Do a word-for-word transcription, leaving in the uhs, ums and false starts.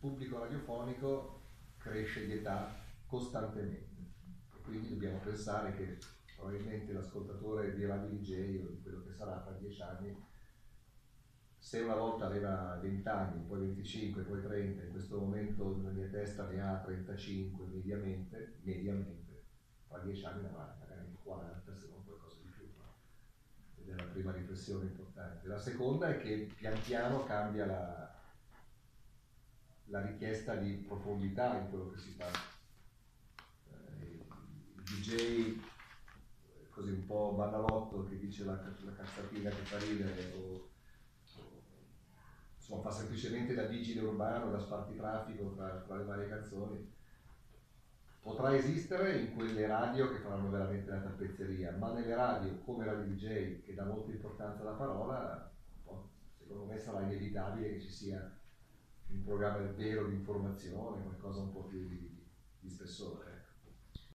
pubblico radiofonico cresce di età costantemente, quindi dobbiamo pensare che probabilmente l'ascoltatore di Radio Deejay o di quello che sarà tra dieci anni, se una volta aveva venti anni, poi venticinque, poi trenta, in questo momento nella mia testa ne ha trentacinque mediamente, mediamente, tra dieci anni ne avrà magari quaranta, se non qualcosa di più. Ed è la prima riflessione importante. La seconda è che pian piano cambia la, la richiesta di profondità in quello che si fa. Il D J così un po' banalotto che dice la, la cazzatina che fa ridere o insomma, fa semplicemente da vigile urbano, da spartitraffico tra, tra le varie canzoni, potrà esistere in quelle radio che faranno veramente la tappezzeria, ma nelle radio come Radio Deejay, che dà molta importanza alla parola, un po', secondo me sarà inevitabile che ci sia un programma vero di informazione, qualcosa un po' più di, di spessore.